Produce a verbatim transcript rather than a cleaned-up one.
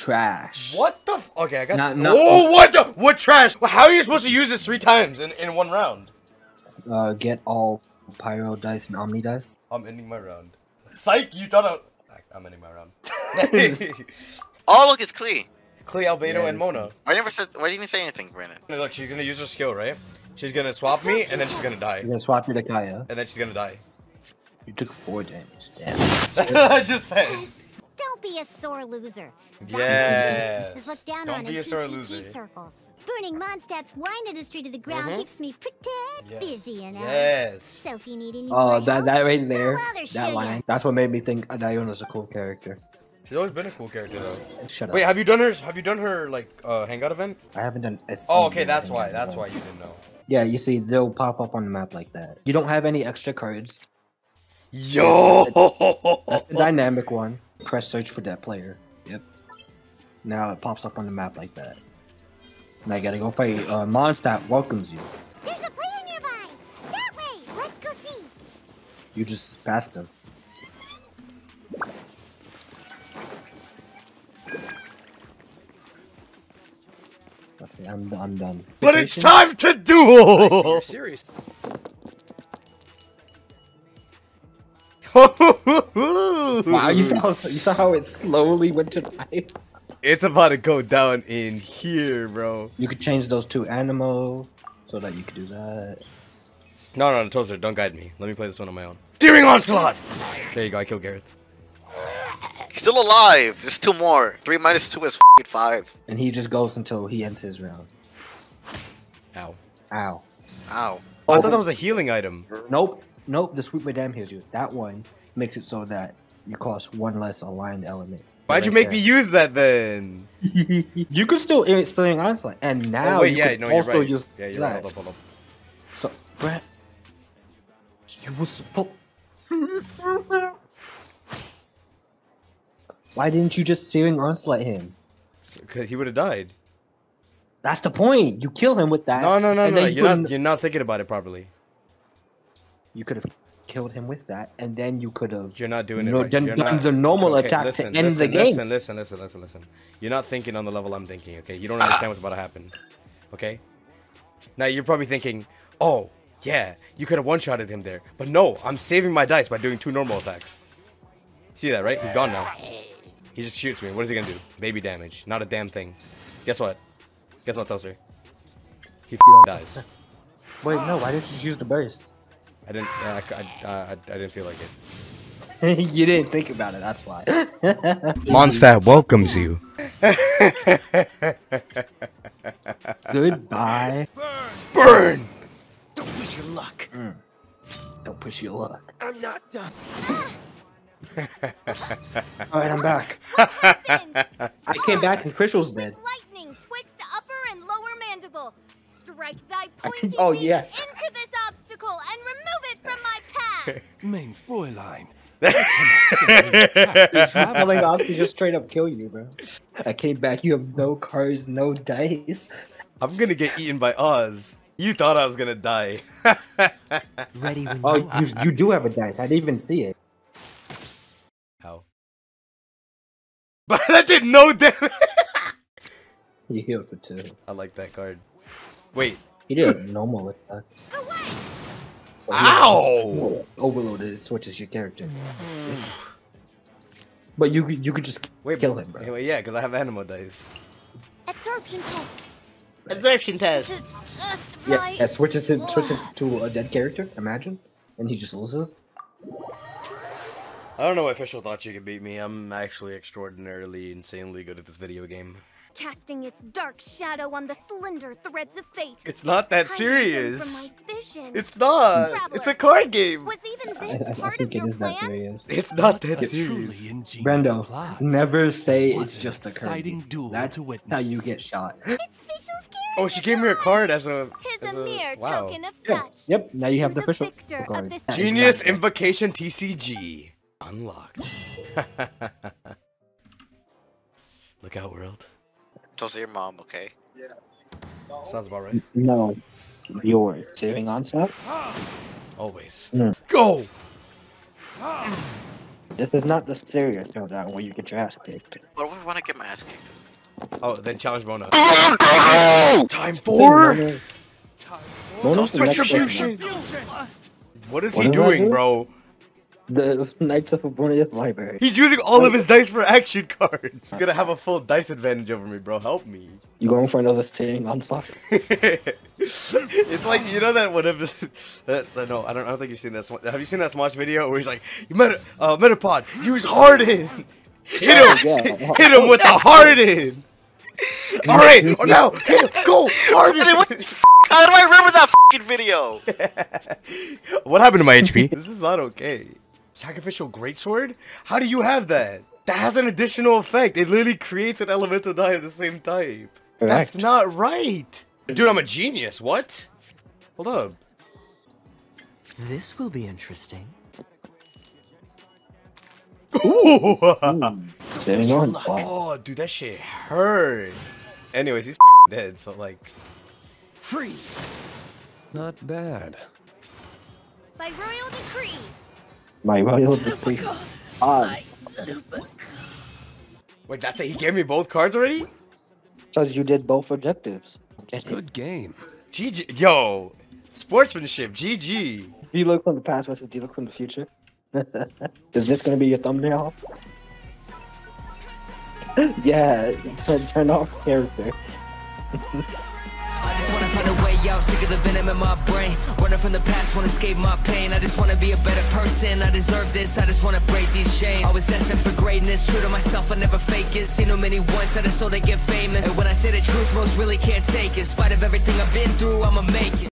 trash. What the f- Okay, I got- not, not, Oh, what the- What trash? How are you supposed to use this three times in, in one round? Uh, get all pyro dice and omni dice. I'm ending my round. Psych, you thought I- I'm ending my round. Oh, look, it's Klee. Klee, Albedo, yeah, and Mona. Cool. I never said- Why didn't you say anything, Brandon? Look, she's gonna use her skill, right? She's gonna swap me, and then she's gonna die. She's gonna swap me to Kaeya. And then she's gonna die. You took four damage, damn. I just said. Yes. Don't be a sore loser. Yeah. Don't be a sore loser. Circles. Burning Mondstadt's wine industry to the ground mm-hmm. keeps me pretty yes. busy enough. Yes. So if you need any oh, that help, that right there, that sugar. line. That's what made me think Diona's a cool character. She's always been a cool character though. Shut up. Wait, have you done her? Have you done her like uh, hangout event? I haven't done. A oh, okay, that's why. That's why you didn't know. Yeah, you see, they'll pop up on the map like that. You don't have any extra cards. Yo! That's the, that's the dynamic one. Press search for that player. Yep. Now it pops up on the map like that. Now you gotta go fight. Uh, Mondstadt welcomes you. There's a player nearby. That way. Let's go see. You just passed him. Okay, I'm, I'm done. But it's time to duel. You're serious. Wow, you saw, you saw how it slowly went to life? It's about to go down in here, bro. You could change those two animal so that you could do that. No, no, no, Toaster, don't guide me. Let me play this one on my own. Searing Onslaught! There you go, I killed Gareth. He's still alive. There's two more. Three minus two is f***ing five. And he just goes until he ends his round. Ow. Ow. Ow. Oh, I thought that was a healing item. Nope. Nope, the Sweep Madame heals you. That one makes it so that you cost one less aligned element. Why'd right you make there. me use that then? You could still Searing Onslaught, and now oh, wait, you yeah, could no, also you're right. use yeah, you're right. hold up, hold up. So, Brad, you were supposed. Why didn't you just Searing Onslaught him? Because he would have died. That's the point. You kill him with that. No, no, no, and no. no. You you're, not, you're not thinking about it properly. You could have killed him with that, and then you could have. You're not doing it. No, right. Then you're done not, the normal okay, attack listen, to end listen, the game. Listen, listen, listen, listen, listen. You're not thinking on the level I'm thinking. Okay, you don't understand what's about to happen. Okay. Now you're probably thinking, oh yeah, you could have one-shotted him there, but no, I'm saving my dice by doing two normal attacks. See that, right? He's gone now. He just shoots me. What is he gonna do? Baby damage. Not a damn thing. Guess what? Guess what, Toaster? He dies. Wait, no. Why didn't you just use the burst? I didn't. Uh, I, uh, I, I didn't feel like it. You didn't think about it. That's why. Mondstadt welcomes you. Goodbye. Burn. Burn. Don't push your luck. Mm. Don't push your luck. I'm not done. All right, I'm back. I came back and Fischl's dead. Lightning twixt the upper and lower mandible. Strike thy pointy oh, beak yeah. into this obstacle and remove it from my path. Main Fräulein. She's telling us to just straight up kill you, bro. I came back. You have no cards, no dice. I'm gonna get eaten by Oz. You thought I was gonna die. Ready when oh, you, you do have a dice. I didn't even see it. How? But that did no damage. You healed for two. I like that card. Wait. He did a normal attack. Ow! Overloaded, it switches your character. But you you could just Wait, kill him, bro. Anyway, yeah, because I have animal dice. Absorption test. Absorption test. Yeah, it switches it switches to a dead character. Imagine, and he just loses. I don't know why Fischl thought you could beat me. I'm actually extraordinarily, insanely good at this video game. Casting its dark shadow on the slender threads of fate. It's not that serious. It's not. Traveler, it's a card game. Was even this I, I, part I think of it is plan? That serious. It's not that it's serious. Brendo, plot. never say what it's just a card game. Duel That's how you get shot. It's oh, she gave me a card as a. Tis as a mere wow. token of yeah. such. Yep. Now you have the official card. Of Genius exactly. Invocation T C G unlocked. Look out, world. Also your mom, okay? Yeah. No. Sounds about right. No. Yours. Searing Onslaught? Always. Mm. Go! This is not the serious showdown where you get your ass kicked. What do I want to get my ass kicked? Oh, then challenge Mona. Time for... Mona. Time for... Mona's retribution! What is what he doing, do? Bro? The Knights of Abonius Library. He's using all of his dice for action cards. He's gonna have a full dice advantage over me, bro. Help me. You going for another Searing Onslaught? It's like, you know that whatever. That, that, no, I don't. I don't think you've seen that. Have you seen that Smosh video where he's like, "You meta, uh, Metapod, use Harden. Hit him. Yeah, yeah. Hit him with the Harden. All right, oh, now hit him. Go Harden." How do I remember that fucking video? What happened to my H P? This is not okay. Sacrificial greatsword? How do you have that? That has an additional effect. It literally creates an elemental die of the same type. Correct. That's not right. Dude, I'm a genius. What? Hold up. This will be interesting. Ooh. Ooh. Oh, dude, that shit hurt. Anyways, he's dead, so like... Freeze! Not bad. By royal decree! My royal decree. Oz. Wait, that's it? He gave me both cards already? Because you did both objectives. Good game. G G. Yo! Sportsmanship. G G. You look from the past versus you look from the future. Is this going to be your thumbnail? Yeah. Turn off character. I just want to find a way out, sick of the venom in my brain. Running from the past, want to escape my pain. I just want to be a better person, I deserve this. I just want to break these chains. I was asking for greatness, true to myself, I never fake it. Seen too many once, I just saw they get famous. And when I say the truth, most really can't take it. In spite of everything I've been through, I'ma make it.